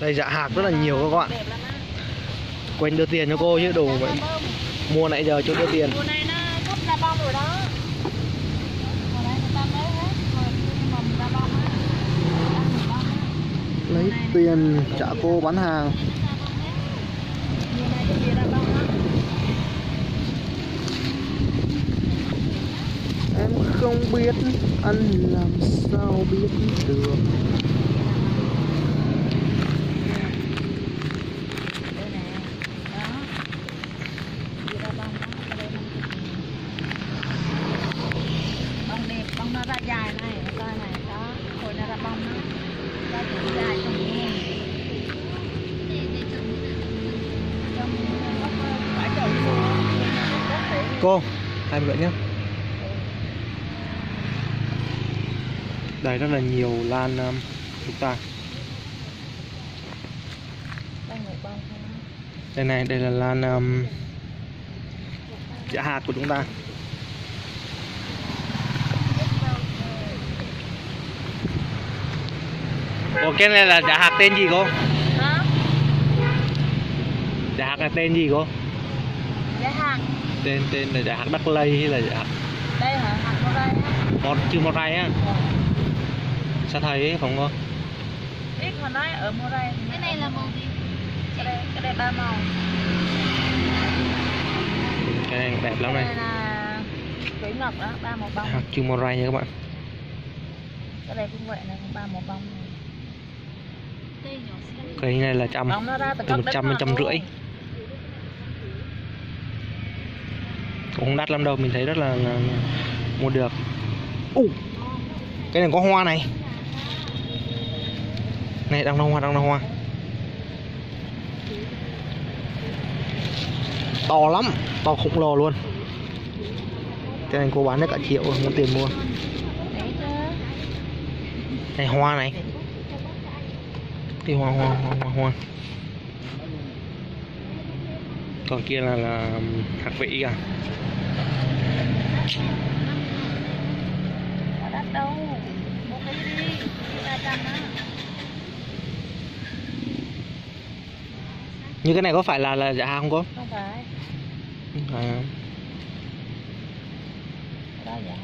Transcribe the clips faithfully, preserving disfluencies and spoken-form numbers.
Đây dạ hạc rất là nhiều các bạn. Quên đưa tiền cho cô chứ đủ vậy. Mua nãy giờ chưa đưa tiền. Mùa này nó cúp ra bông rồi đó. Mùa này người ta lấy hết rồi, nhưng mà mình ra bông á. Lấy tiền trả cô bán hàng. Mùa này cái gì ra bông á. Em không biết, anh làm sao biết được. Cô, hai mượn nhé. Đây rất là nhiều lan um, chúng ta. Đây này, đây là lan um, dạ hạt của chúng ta. Ủa, cái này là dạ hạt tên gì cô? Dạ hạt là tên gì cô? Dạ hạt. Tên tên là dạ hạt Đắc Lây hay là dạ hạt? Đây hả? Hạt Mò Rai á. Một chứ Mò Rai á. Ừ. Sao thầy ấy không cô? Biết họ nói ở Mò Rai. Cái này là màu gì? Cái này, cái này ba màu. Cái này đẹp lắm này. Cái này là quế ngọc đó, ba màu bông. Hạt chứ Mò Rai nha các bạn. Cái này cũng vậy này, ba màu bông. Cái này là trăm, từ một trăm đến một trăm rưỡi. Cũng không đắt lắm đâu, mình thấy rất là, là mua được. Uh, cái này có hoa này. Này đang ra hoa, đang ra hoa. To lắm, to khổng lồ luôn. Cái này cô bán được cả triệu, muốn tiền mua. Này hoa này. Thì hoa hoa hoa hoa hoa. Còn kia là là hạt vĩ cả. Đắt đâu, một cái đi, ba trăm á. Như cái này có phải là là dạ hạt không cô? Không phải. Không phải. Đó dạ.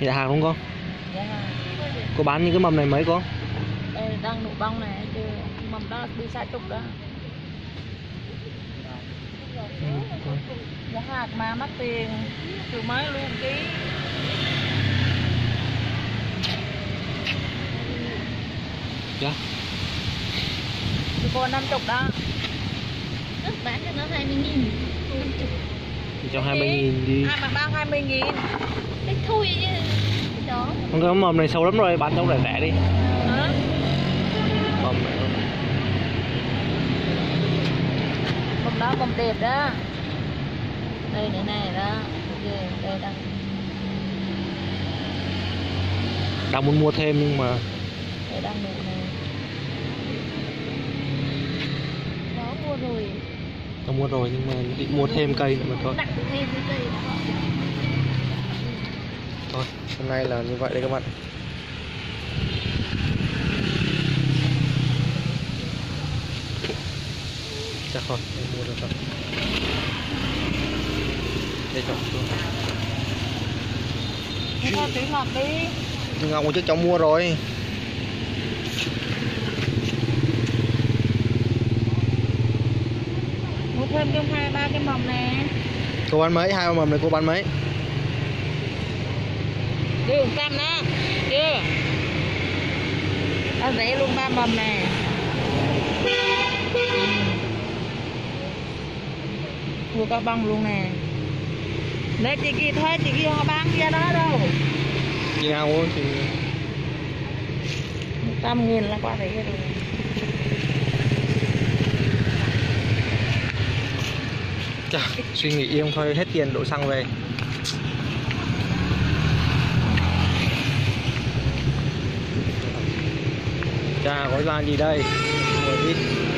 Dạ hạt đúng không? Dạ hạt. Cô bán những cái mầm này mấy cô? Đây đang nụ bông này chứ mầm đó đi xa trục đó. Giá hạt mà mất tiền từ mới luôn ký. Dạ. Thì cô năm mươi đó. Ước bán cho nó hai mươi nghìn. Cho hai mươi nghìn đi. Hai bằng bao hai mươi nghìn. Cái thui chứ. Đó. Cái mầm này sâu lắm rồi, bán cháu rẻ rẻ đi. Hả? Mầm này không? Mầm đó mầm đẹp đó. Đây này này đó. Đây, đây đang. Đang muốn mua thêm nhưng mà. Đây đang đủ này. Đó mua rồi. Đang mua rồi nhưng mà định mua thêm cây nữa mà thôi. Đặt thêm cái cây đó. Thôi, hôm nay là như vậy đấy các bạn. Chắc rồi, em mua được rồi. Để chọn xuống. Mua tí ngọc đi. Tí ngọc trước cháu mua rồi. Mua thêm trong hai ba cái mầm nè. Cô bán mấy? Hai mầm này cô bán mấy? Đi một trăm đó, chưa? Đã rẻ luôn ba mầm này. Mua cả bông luôn nè. Để chị kia thôi, chị kia họ bán ra đó đâu. Chị nào cô chị? Một trăm nghìn là quá rẻ rồi. Chà, suy nghĩ yên thôi, hết tiền đổ xăng về. Chà, gói lan gì đây? Một ít.